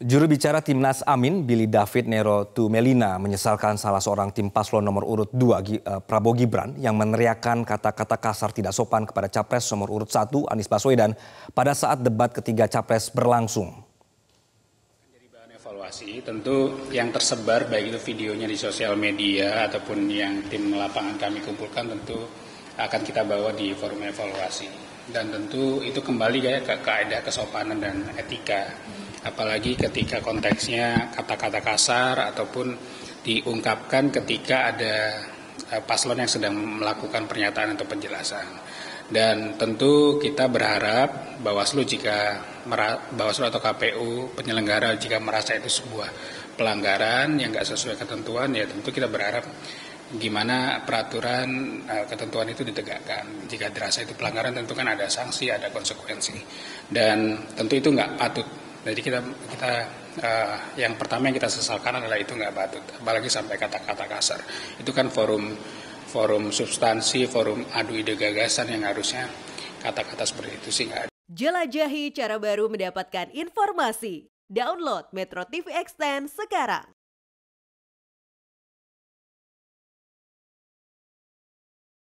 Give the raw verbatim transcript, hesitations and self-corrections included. Jurubicara Timnas Amin, Billy David Nero Tumelina, menyesalkan salah seorang tim paslon nomor urut dua Prabowo Gibran yang meneriakkan kata-kata kasar tidak sopan kepada Capres nomor urut satu Anies Baswedan pada saat debat ketiga Capres berlangsung. Jadi bahan evaluasi tentu yang tersebar baik itu videonya di sosial media ataupun yang tim lapangan kami kumpulkan tentu akan kita bawa di forum evaluasi. Dan tentu itu kembali kayak ke kaidah kesopanan dan etika. Apalagi ketika konteksnya kata-kata kasar ataupun diungkapkan ketika ada paslon yang sedang melakukan pernyataan atau penjelasan. Dan tentu kita berharap Bawaslu jika Bawaslu atau K P U penyelenggara jika merasa itu sebuah pelanggaran yang nggak sesuai ketentuan, ya tentu kita berharap gimana peraturan ketentuan itu ditegakkan. Jika dirasa itu pelanggaran tentu kan ada sanksi, ada konsekuensi. Dan tentu itu nggak patut. Jadi kita kita uh, yang pertama yang kita sesalkan adalah itu nggak patut, apalagi sampai kata-kata kasar. Itu kan forum forum substansi, forum adu ide gagasan yang harusnya kata-kata seperti itu sih nggak ada. Jelajahi cara baru mendapatkan informasi. Download Metro T V Extend sekarang.